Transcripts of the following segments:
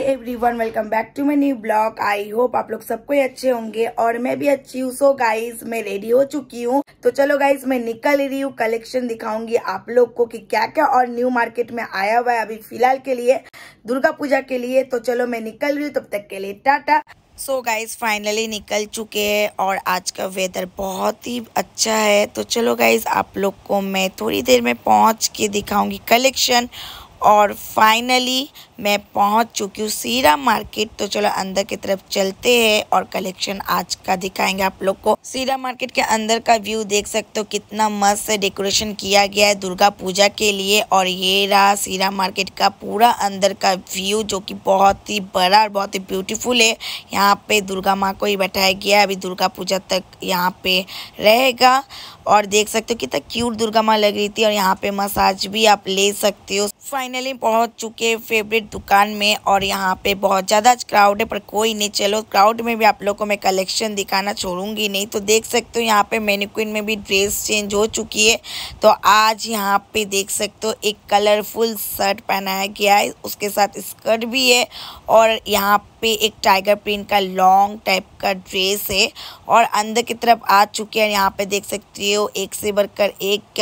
Everyone welcome back to my new blog. I hope आप लोग सबको अच्छे होंगे और मैं भी अच्छी हूँ। सो गाइज मैं रेडी हो चुकी हूँ, तो चलो गाइज मैं निकल रही हूँ। कलेक्शन दिखाऊंगी आप लोग को कि क्या क्या और न्यू मार्केट में आया हुआ है अभी फिलहाल के लिए दुर्गा पूजा के लिए। तो चलो मैं निकल रही हूँ, तब तक के लिए टाटा। सो गाइज फाइनली निकल चुके हैं और आज का वेदर बहुत ही अच्छा है। तो चलो गाइज आप लोग को मैं थोड़ी देर में पहुँच के दिखाऊंगी कलेक्शन। और फाइनली मैं पहुंच चुकी हूँ सीरा मार्केट। तो चलो अंदर की तरफ चलते हैं और कलेक्शन आज का दिखाएंगे आप लोग को। सीरा मार्केट के अंदर का व्यू देख सकते हो, कितना मस्त से डेकोरेशन किया गया है दुर्गा पूजा के लिए। और ये रहा सीरा मार्केट का पूरा अंदर का व्यू, जो कि बहुत ही बड़ा और बहुत ही ब्यूटीफुल है। यहाँ पे दुर्गा माँ को ही बैठाया गया है, अभी दुर्गा पूजा तक यहाँ पे रहेगा। और देख सकते हो कितना क्यूट दुर्गा माँ लग रही थी। और यहाँ पे मसाज भी आप ले सकते हो। फाइनली पहुँच चुके फेवरेट दुकान में और यहाँ पे बहुत ज़्यादा क्राउड है, पर कोई नहीं। चलो क्राउड में भी आप लोगों को मैं कलेक्शन दिखाना छोड़ूंगी नहीं। तो देख सकते हो यहाँ पे मेन्यू क्वीन में भी ड्रेस चेंज हो चुकी है। तो आज यहाँ पे देख सकते हो एक कलरफुल शर्ट पहनाया गया है, उसके साथ स्कर्ट भी है। और यहाँ पे एक टाइगर प्रिंट का लॉन्ग टाइप का ड्रेस है। और अंदर की तरफ आ चुके हैं। यहाँ पे देख सकते हो एक से बढ़कर एक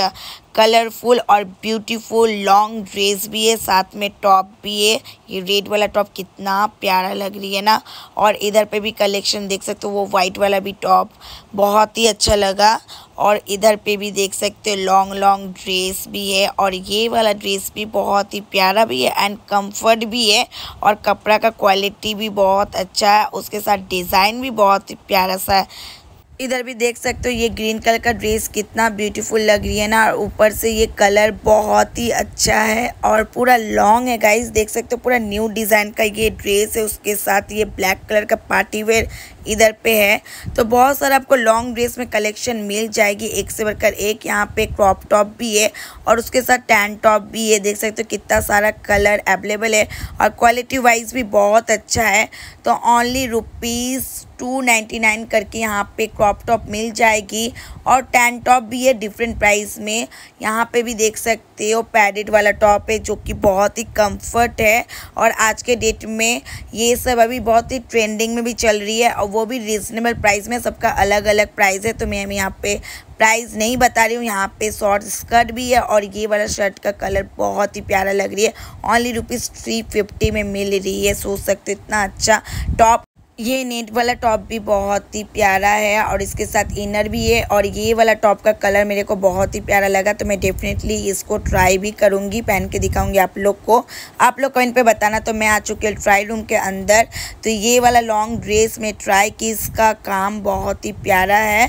कलरफुल और ब्यूटीफुल लॉन्ग ड्रेस भी है, साथ में टॉप भी है। ये रेड वाला टॉप कितना प्यारा लग रही है ना। और इधर पे भी कलेक्शन देख सकते हो, वो वाइट वाला भी टॉप बहुत ही अच्छा लगा। और इधर पे भी देख सकते हो लॉन्ग ड्रेस भी है। और ये वाला ड्रेस भी बहुत ही प्यारा भी है एंड कंफर्ट भी है। और कपड़ा का क्वालिटी भी बहुत अच्छा है, उसके साथ डिज़ाइन भी बहुत ही प्यारा सा है। इधर भी देख सकते हो ये ग्रीन कलर का ड्रेस कितना ब्यूटीफुल लग रही है ना। और ऊपर से ये कलर बहुत ही अच्छा है और पूरा लॉन्ग है। गाइस देख सकते हो पूरा न्यू डिज़ाइन का ये ड्रेस है, उसके साथ ये ब्लैक कलर का पार्टी वेयर इधर पे है। तो बहुत सारा आपको लॉन्ग ड्रेस में कलेक्शन मिल जाएगी, एक से बढ़कर एक। यहाँ पे क्रॉप टॉप भी है और उसके साथ टैन टॉप भी है। देख सकते हो कितना सारा कलर अवेलेबल है और क्वालिटी वाइज भी बहुत अच्छा है। तो ओनली ₹299 करके यहाँ पे क्रॉप टॉप मिल जाएगी और टैन टॉप भी है डिफरेंट प्राइस में। यहाँ पे भी देख सकते हो पैडेड वाला टॉप है, जो कि बहुत ही कंफर्ट है। और आज के डेट में ये सब अभी बहुत ही ट्रेंडिंग में भी चल रही है, वो भी रीजनेबल प्राइस में। सबका अलग अलग प्राइस है, तो मैं यहाँ पे प्राइस नहीं बता रही हूँ। यहाँ पे शॉर्ट स्कर्ट भी है और ये वाला शर्ट का कलर बहुत ही प्यारा लग रही है। ओनली ₹350 में मिल रही है। सोच सकते हो इतना अच्छा टॉप। ये नेट वाला टॉप भी बहुत ही प्यारा है और इसके साथ इनर भी है। और ये वाला टॉप का कलर मेरे को बहुत ही प्यारा लगा, तो मैं डेफिनेटली इसको ट्राई भी करूँगी, पहन के दिखाऊंगी आप लोग को। आप लोग कमेंट पे बताना। तो मैं आ चुकी हूँ ट्राई रूम के अंदर। तो ये वाला लॉन्ग ड्रेस में ट्राई की, इसका काम बहुत ही प्यारा है।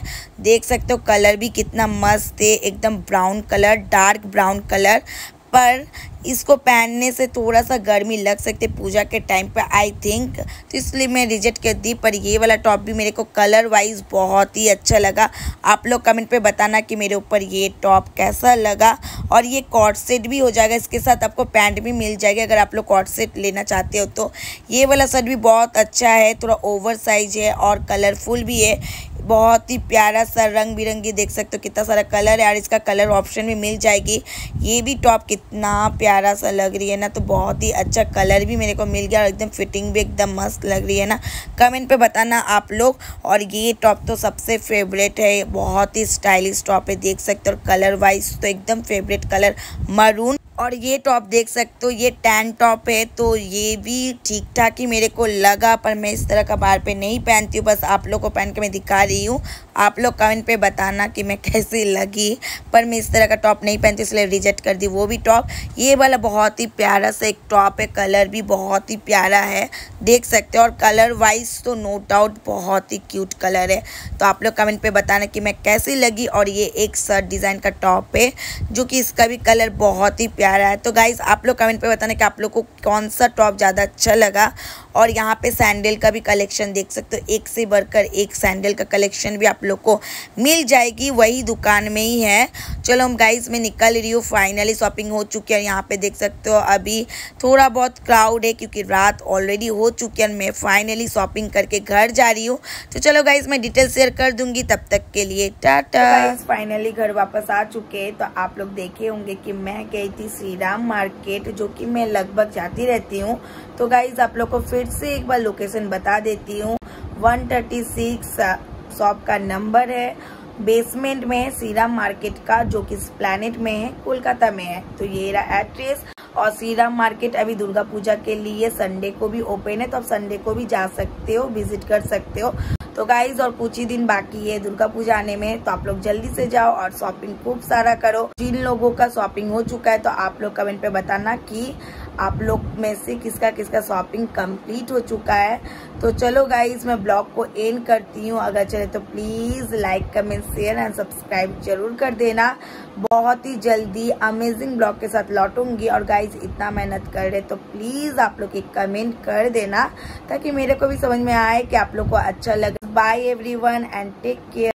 देख सकते हो कलर भी कितना मस्त है, एकदम brown colour, dark brown colour. पर इसको पहनने से थोड़ा सा गर्मी लग सकती है पूजा के टाइम पर आई थिंक, तो इसलिए मैं रिजेक्ट कर दी। पर ये वाला टॉप भी मेरे को कलर वाइज बहुत ही अच्छा लगा। आप लोग कमेंट पे बताना कि मेरे ऊपर ये टॉप कैसा लगा। और ये कॉट सेट भी हो जाएगा, इसके साथ आपको पैंट भी मिल जाएगी अगर आप लोग कॉट सेट लेना चाहते हो तो। ये वाला शर्ट भी बहुत अच्छा है, थोड़ा ओवर साइज है और कलरफुल भी है, बहुत ही प्यारा सा रंग बिरंगी। देख सकते हो कितना सारा कलर है और इसका कलर ऑप्शन भी मिल जाएगी। ये भी टॉप कितना प्यारा सा लग रही है ना। तो बहुत ही अच्छा कलर भी मेरे को मिल गया और एकदम फिटिंग भी एकदम मस्त लग रही है ना। कमेंट पे बताना आप लोग। और ये टॉप तो सबसे फेवरेट है, बहुत ही स्टाइलिश टॉप है। देख सकते हो कलर वाइज तो एकदम फेवरेट कलर मरून। और ये टॉप देख सकते हो ये टैन टॉप है, तो ये भी ठीक ठाक ही मेरे को लगा। पर मैं इस तरह का बाहर पे नहीं पहनती हूँ, बस आप लोग को पहन के मैं दिखा रही हूँ। आप लोग कमेंट पे बताना कि मैं कैसी लगी। पर मैं इस तरह का टॉप नहीं पहनती, इसलिए रिजेक्ट कर दी वो भी टॉप। ये वाला बहुत ही प्यारा सा एक टॉप है, कलर भी बहुत ही प्यारा है देख सकते हो। और कलर वाइज तो नो डाउट बहुत ही क्यूट कलर है। तो आप लोग कमेंट पे बताना कि मैं कैसी लगी। और ये एक शर्ट डिज़ाइन का टॉप है, जो कि इसका भी कलर बहुत ही प्यारा है। तो गाइज आप लोग कमेंट पे बताना कि आप लोग को कौन सा टॉप ज़्यादा अच्छा लगा। और यहाँ पे सैंडल का भी कलेक्शन देख सकते हो, एक से बढ़कर एक सैंडल का कलेक्शन भी आप लोग को मिल जाएगी, वही दुकान में ही है। चलो हम गाइज मैं निकल रही हूँ, फाइनली शॉपिंग हो चुकी है। और यहाँ पे देख सकते हो अभी थोड़ा बहुत क्राउड है, क्योंकि रात ऑलरेडी हो चुकी है। मैं फाइनली शॉपिंग करके घर जा रही हूँ। तो चलो गाइज मैं डिटेल शेयर कर दूंगी, तब तक के लिए टाटा। फाइनली घर वापस आ चुके हैं। तो आप लोग देखे होंगे कि मैं गई थी श्रीराम मार्केट, जो कि मैं लगभग जाती रहती हूँ। तो गाइज आप लोग को फिर से एक बार लोकेशन बता देती हूँ। 136 शॉप का नंबर है, बेसमेंट में है श्रीराम मार्केट का, जो कि एस्प्लेनेड में है, कोलकाता में है। तो ये रहा एड्रेस। और श्रीराम मार्केट अभी दुर्गा पूजा के लिए संडे को भी ओपन है, तो आप संडे को भी जा सकते हो, विजिट कर सकते हो। तो गाइज और कुछ ही दिन बाकी है दुर्गा पूजा आने में, तो आप लोग जल्दी से जाओ और शॉपिंग खूब सारा करो। जिन लोगों का शॉपिंग हो चुका है तो आप लोग कमेंट पे बताना कि आप लोग में से किसका किसका शॉपिंग कंप्लीट हो चुका है। तो चलो गाइज मैं ब्लॉग को एंड करती हूँ। अगर चले तो please like, comment, share and subscribe जरूर कर देना। बहुत ही जल्दी अमेजिंग ब्लॉग के साथ लौटूंगी। और गाइज इतना मेहनत कर रहे तो प्लीज़ आप लोग एक कमेंट कर देना, ताकि मेरे को भी समझ में आए कि आप लोग को अच्छा लगे। Bye everyone and take care.